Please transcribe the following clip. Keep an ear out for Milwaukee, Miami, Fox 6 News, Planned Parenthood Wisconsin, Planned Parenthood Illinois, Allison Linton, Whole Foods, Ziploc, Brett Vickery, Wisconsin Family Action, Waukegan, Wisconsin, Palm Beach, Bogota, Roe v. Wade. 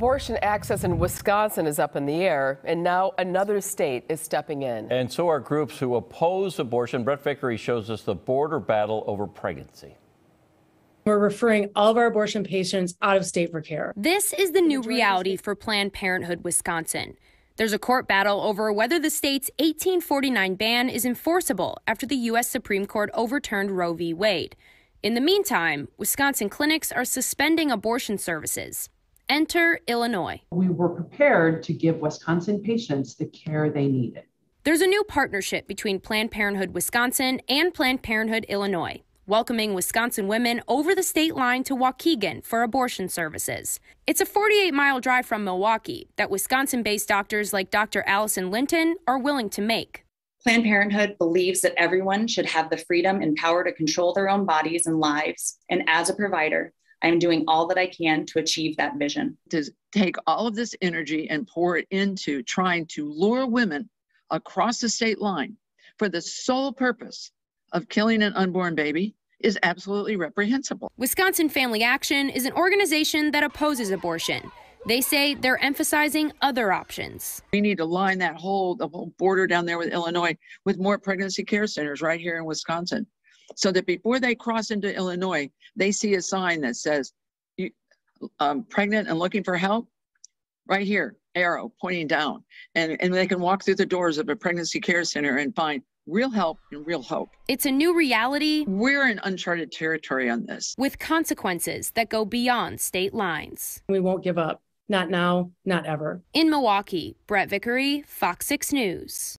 Abortion access in Wisconsin is up in the air, and now another state is stepping in. And so are groups who oppose abortion. Brett Vickery shows us the border battle over pregnancy. We're referring all of our abortion patients out of state for care. This is the new reality for Planned Parenthood Wisconsin. There's a court battle over whether the state's 1849 ban is enforceable after the U.S. Supreme Court overturned Roe v. Wade. In the meantime, Wisconsin clinics are suspending abortion services. Enter Illinois. We were prepared to give Wisconsin patients the care they needed. There's a new partnership between Planned Parenthood Wisconsin and Planned Parenthood Illinois, welcoming Wisconsin women over the state line to Waukegan for abortion services. It's a 48-mile drive from Milwaukee that Wisconsin-based doctors like Dr. Allison Linton are willing to make. Planned Parenthood believes that everyone should have the freedom and power to control their own bodies and lives, and as a provider, I'm doing all that I can to achieve that vision. To take all of this energy and pour it into trying to lure women across the state line for the sole purpose of killing an unborn baby is absolutely reprehensible. Wisconsin Family Action is an organization that opposes abortion. They say they're emphasizing other options. We need to line that the whole border down there with Illinois with more pregnancy care centers right here in Wisconsin, so that before they cross into Illinois, they see a sign that says, pregnant and looking for help, right here, arrow pointing down. And they can walk through the doors of a pregnancy care center and find real help and real hope. It's a new reality. We're in uncharted territory on this, with consequences that go beyond state lines. We won't give up. Not now, not ever. In Milwaukee, Brett Vickery, Fox 6 News.